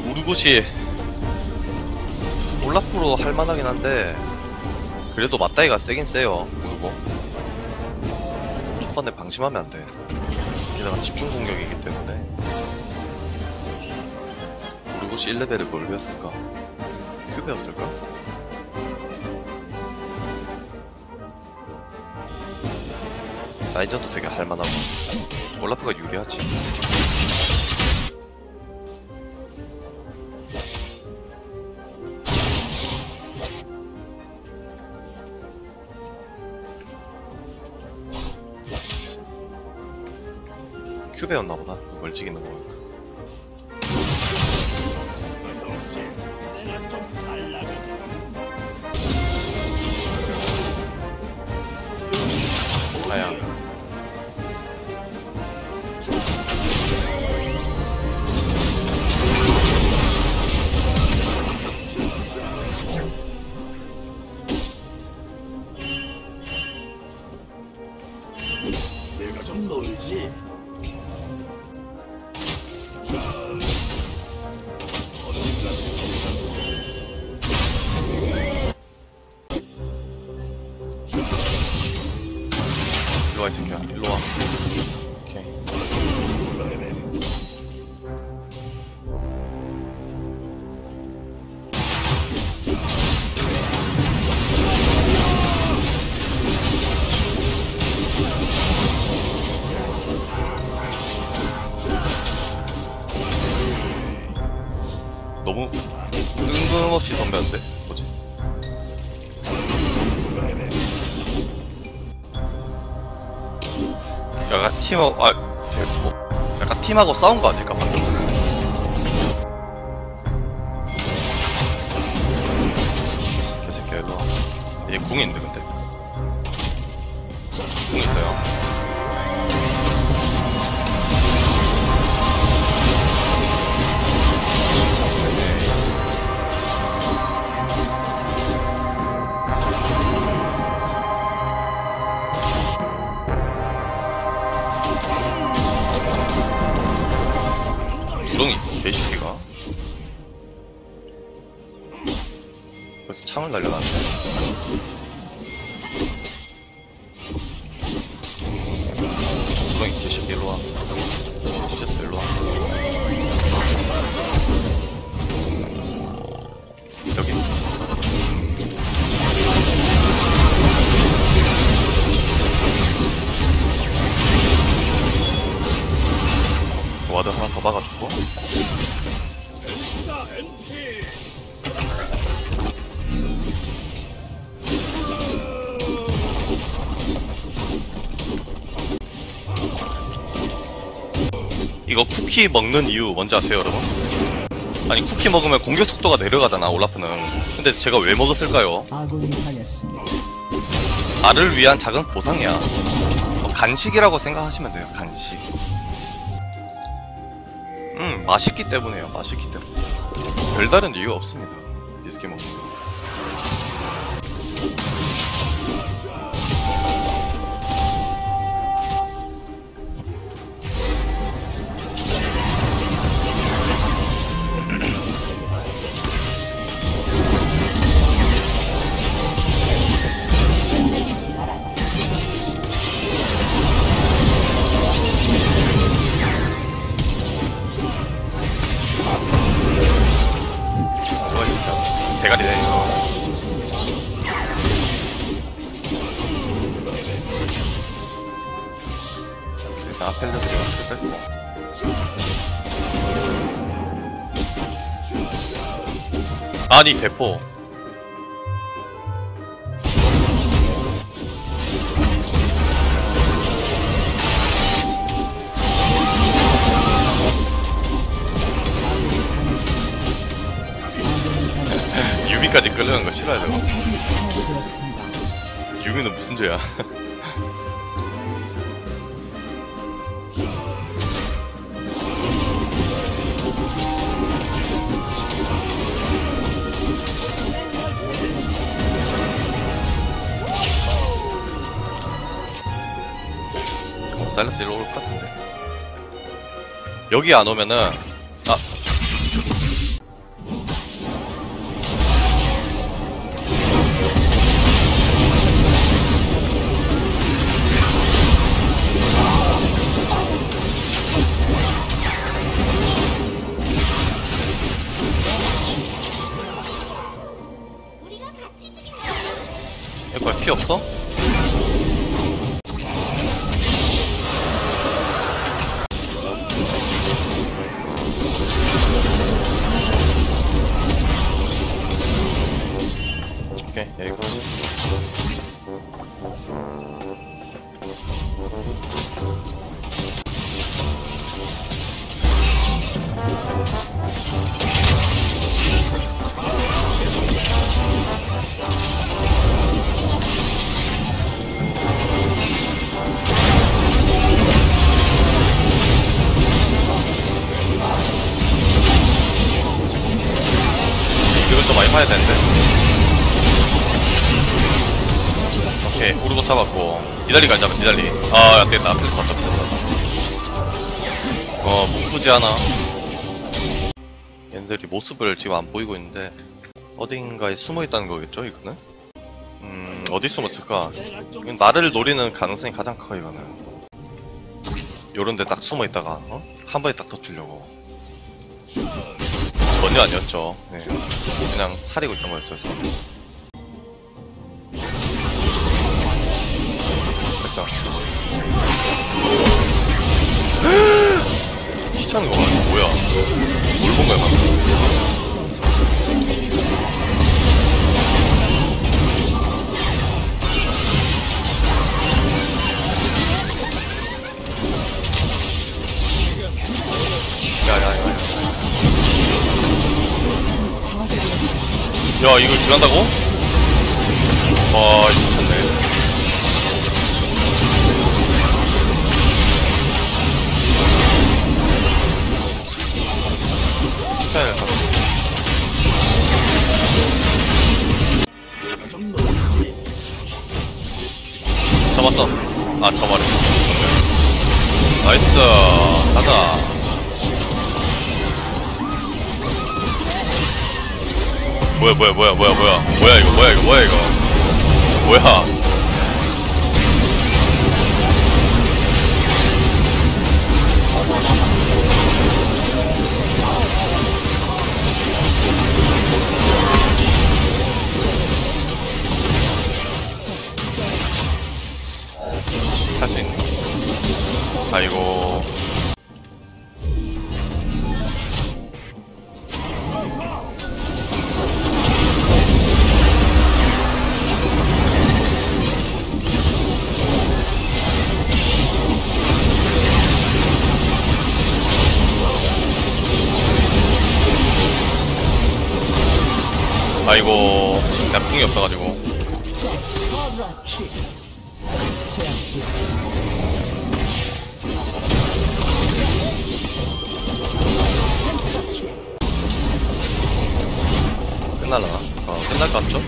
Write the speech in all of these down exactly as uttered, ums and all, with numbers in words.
근데 우르곳이 올라프로 할만하긴 한데 그래도 맞다이가 세긴 세요. 우르곳 초반에 방심하면 안돼. 게다가 집중 공격이기 때문에. 우르곳이 일 레벨에 뭘 배웠을까? 큐 배웠을까? 라인전도 되게 할만하고 올라프가 유리하지. 큐베였나보다. 멀찍이는 거니까. 아야. 내가 좀 놀지. 일로와 이 새끼야. 일로와. 오케이. 너무 뜬금없이 덤볐는데? 뭐지? 약간 팀하고, 아, 뭐, 약간 팀하고 싸운 거 아닐까? 방금. 개새끼야, 일로와. 얘 궁인데, 근데. 궁 있어요. 구렁이 개시끼가 벌써 창을 날려놨네. 구렁이 개시끼 일로와. 뒤졌어 일로와. 여기 와드 하나 더 박아주고. 이거 쿠키 먹는 이유 뭔지 아세요 여러분? 아니 쿠키 먹으면 공격 속도가 내려가잖아 올라프는. 근데 제가 왜 먹었을까요? 나를 위한 작은 보상이야. 어, 간식이라고 생각하시면 돼요. 간식. 음, 맛있기 때문에요. 맛있기 때문에. 별다른 이유가 없습니다. 비스킷 먹는 거. 나 펠레스 뺐고. 아니 대포. 유비까지 끌려는 거 싫어요. 유비는 무슨 죄야? 사일러스 일로 올 것 같은데. 여기 안 오면은, 아. 이거 피 없어? 오케이, 여기까지. 이것도 많이 파야 되는데. 오케이, 우르곳 잡았고. 니달리 가자, 니달리. 아, 안 되겠다. 틀렸어, 맞다, 틀렸어. 어, 무쁘지 않아. 얘네들이 모습을 지금 안 보이고 있는데, 어딘가에 숨어 있다는 거겠죠, 이거는? 음, 어디 숨었을까? 나를 노리는 가능성이 가장 커, 이거는. 요런데 딱 숨어 있다가, 어? 한 번에 딱 터치려고. 전혀 아니었죠. 네. 그냥 사리고 있던 거였어요. 됐어. 희찬이 와, 이거 뭐야? 뭘 본 거야, 방금? 야, 야, 야. 야, 이걸 딜한다고? 와, 이거 미쳤네. 잡았어. 아, 잡아라. 나이스. 가자. 뭐야 뭐야 뭐야 뭐야 뭐야 뭐야 이거 뭐야 이거 뭐야 이거 뭐야 할 수 있네. 아이고 아이고, 나 풍이 없어가지고. 끝날라나? 어, 끝날 것 같죠?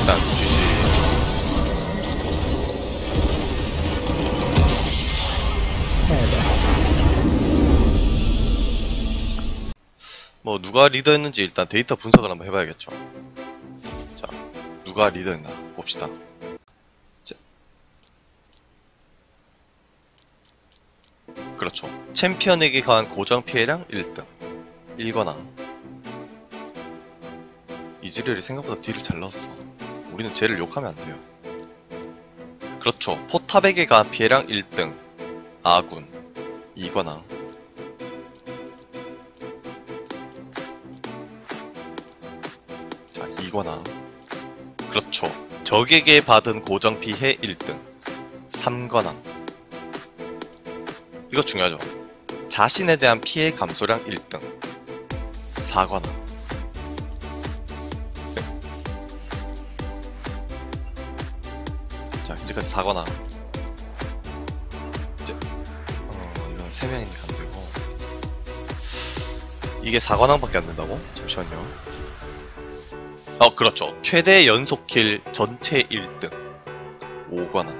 일단, 지지. 뭐 누가 리더했는지 일단 데이터 분석을 한번 해봐야겠죠. 자, 누가 리더했나 봅시다. 자. 그렇죠. 챔피언에게 가한 고정 피해량 일 등 일거나. 이즈리얼이 생각보다 딜을 잘 넣었어. 우리는 쟤를 욕하면 안 돼요. 그렇죠. 포탑에게 가한 피해량 일 등 아군 이거나. 이거나. 그렇죠. 적에게 받은 고정 피해 일 등 삼거나. 이거 중요하죠. 자신에 대한 피해 감소량 일 등 사거나. 자, 여기까지 사거나. 이제 어, 이건 세 명이니까 안되고. 이게 사관왕밖에 안된다고? 잠시만요. 어, 그렇죠. 최대 연속킬 전체 일 등 오거나.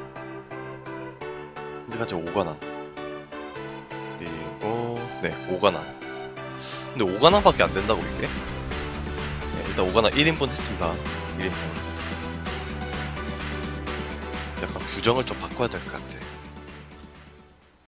이제까지 오거나. 그리고 네, 오거나. 근데 오거나밖에 안 된다고 이게? 네, 일단 오거나 일 인분 했습니다. 일 인분. 약간 규정을 좀 바꿔야 될 것 같아.